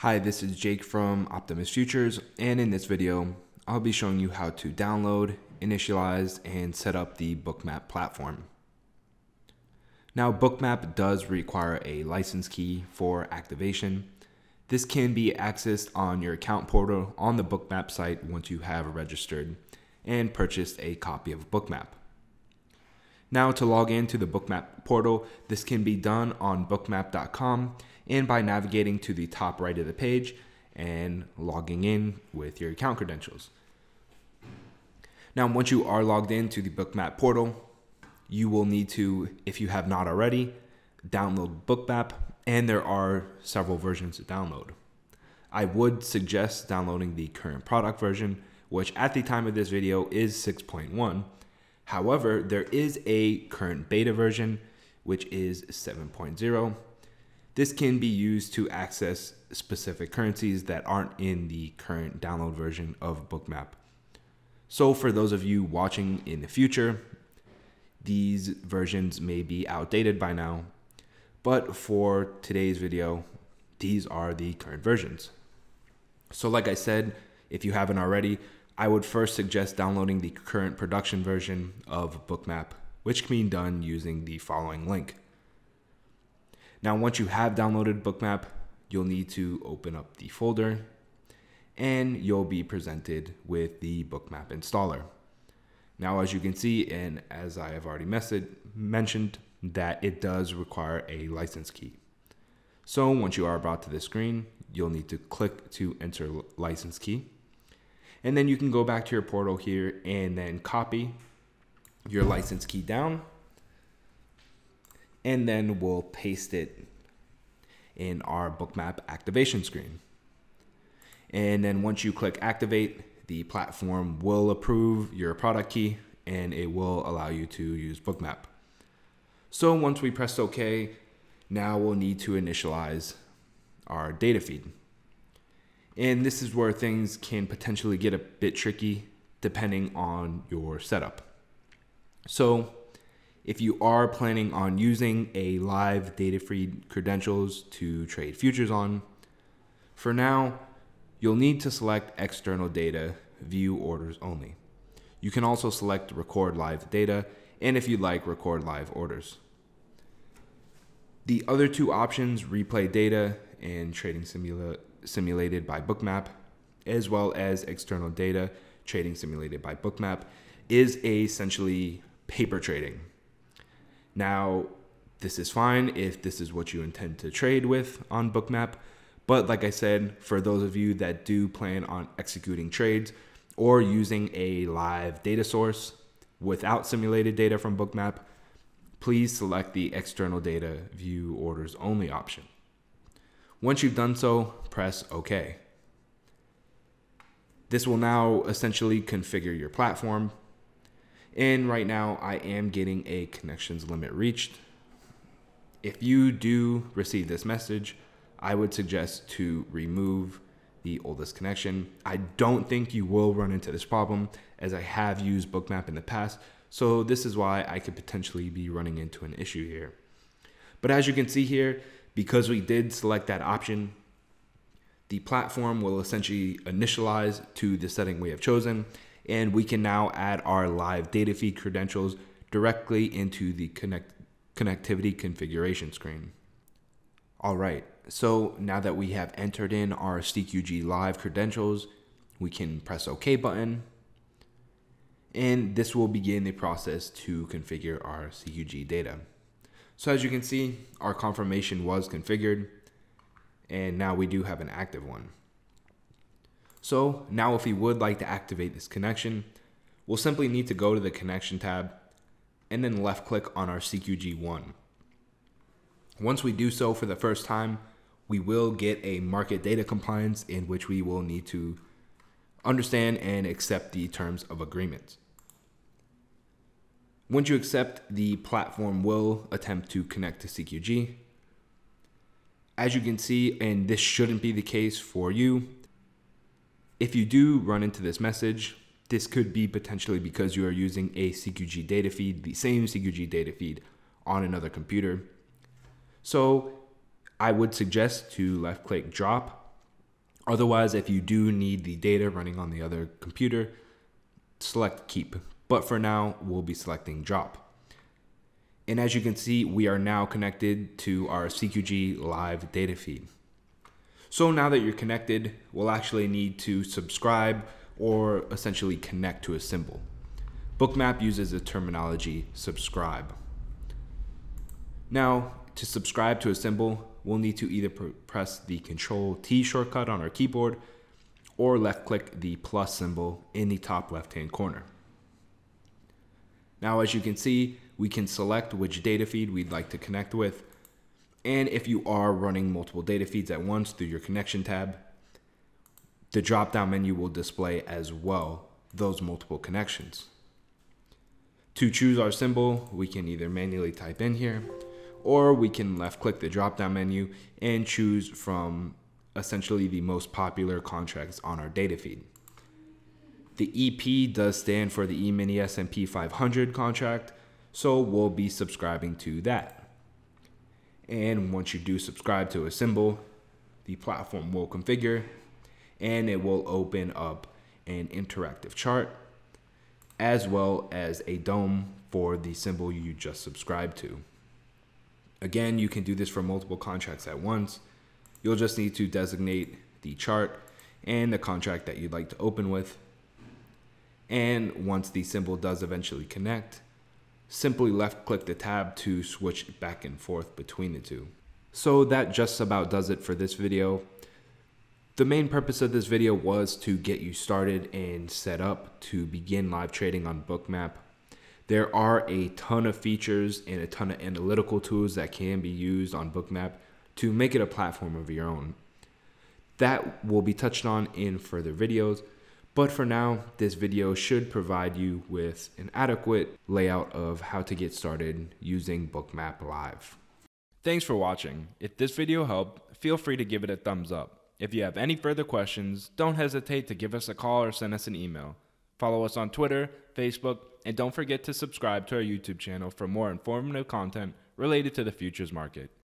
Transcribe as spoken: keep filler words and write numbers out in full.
Hi, this is Jake from Optimus Futures, and in this video, I'll be showing you how to download, initialize, and set up the Bookmap platform. Now, Bookmap does require a license key for activation. This can be accessed on your account portal on the Bookmap site once you have registered and purchased a copy of Bookmap. Now, to log into the Bookmap portal, this can be done on bookmap dot com and by navigating to the top right of the page and logging in with your account credentials. Now, once you are logged into the Bookmap portal, you will need to, if you have not already, download Bookmap, and there are several versions to download. I would suggest downloading the current product version, which at the time of this video is six point one. However, there is a current beta version, which is seven point zero. This can be used to access specific currencies that aren't in the current download version of Bookmap. So for those of you watching in the future, these versions may be outdated by now, but for today's video, these are the current versions. So like I said, if you haven't already, I would first suggest downloading the current production version of Bookmap, which can be done using the following link. Now, once you have downloaded Bookmap, you'll need to open up the folder and you'll be presented with the Bookmap installer. Now, as you can see, and as I have already mentioned, that it does require a license key. So once you are brought to this screen, you'll need to click to enter license key. And then you can go back to your portal here and then copy your license key down, and then we'll paste it in our Bookmap activation screen. And then once you click activate, the platform will approve your product key and it will allow you to use Bookmap. So once we press OK, now we'll need to initialize our data feed. And this is where things can potentially get a bit tricky depending on your setup. So if you are planning on using a live data feed credentials to trade futures on, for now, you'll need to select external data, view orders only. You can also select record live data, and if you'd like, record live orders. The other two options, replay data and trading simula simulated by Bookmap, as well as external data, trading simulated by Bookmap, is essentially paper trading. Now, this is fine if this is what you intend to trade with on Bookmap, but like I said, for those of you that do plan on executing trades or using a live data source without simulated data from Bookmap, please select the external data, view orders only option. Once you've done so, press OK. This will now essentially configure your platform. And right now I am getting a connections limit reached. If you do receive this message, I would suggest to remove the oldest connection. I don't think you will run into this problem as I have used Bookmap in the past. So this is why I could potentially be running into an issue here. But as you can see here, because we did select that option, the platform will essentially initialize to the setting we have chosen, and we can now add our live data feed credentials directly into the connect connectivity configuration screen. All right, so now that we have entered in our C Q G live credentials, we can press OK button, and this will begin the process to configure our C Q G data. So as you can see, our confirmation was configured, and now we do have an active one. So now if you would like to activate this connection, we'll simply need to go to the connection tab and then left click on our C Q G one. Once we do so for the first time, we will get a market data compliance in which we will need to understand and accept the terms of agreement. Once you accept, the platform will attempt to connect to C Q G. As you can see, and this shouldn't be the case for you, if you do run into this message, this could be potentially because you are using a C Q G data feed, the same C Q G data feed on another computer. So I would suggest to left click drop Otherwise, if you do need the data running on the other computer, select keep. But for now, we'll be selecting drop. And as you can see, we are now connected to our C Q G live data feed. So now that you're connected, we'll actually need to subscribe or essentially connect to a symbol. Bookmap uses the terminology subscribe. Now, to subscribe to a symbol, we'll need to either press the control T shortcut on our keyboard or left click the plus symbol in the top left-hand corner. Now, as you can see, we can select which data feed we'd like to connect with. And if you are running multiple data feeds at once through your connection tab, the drop-down menu will display as well those multiple connections. To choose our symbol, we can either manually type in here, or we can left-click the drop-down menu and choose from essentially the most popular contracts on our data feed. The E P does stand for the E-mini S and P five hundred contract, so we'll be subscribing to that. And once you do subscribe to a symbol, the platform will configure and it will open up an interactive chart as well as a dome for the symbol you just subscribed to. Again, you can do this for multiple contracts at once. You'll just need to designate the chart and the contract that you'd like to open with. And once the symbol does eventually connect, simply left click the tab to switch back and forth between the two. So that just about does it for this video. The main purpose of this video was to get you started and set up to begin live trading on Bookmap. There are a ton of features and a ton of analytical tools that can be used on Bookmap to make it a platform of your own. That will be touched on in further videos. But for now, this video should provide you with an adequate layout of how to get started using Bookmap Live. Thanks for watching. If this video helped, feel free to give it a thumbs up. If you have any further questions, don't hesitate to give us a call or send us an email. Follow us on Twitter, Facebook, and don't forget to subscribe to our YouTube channel for more informative content related to the futures market.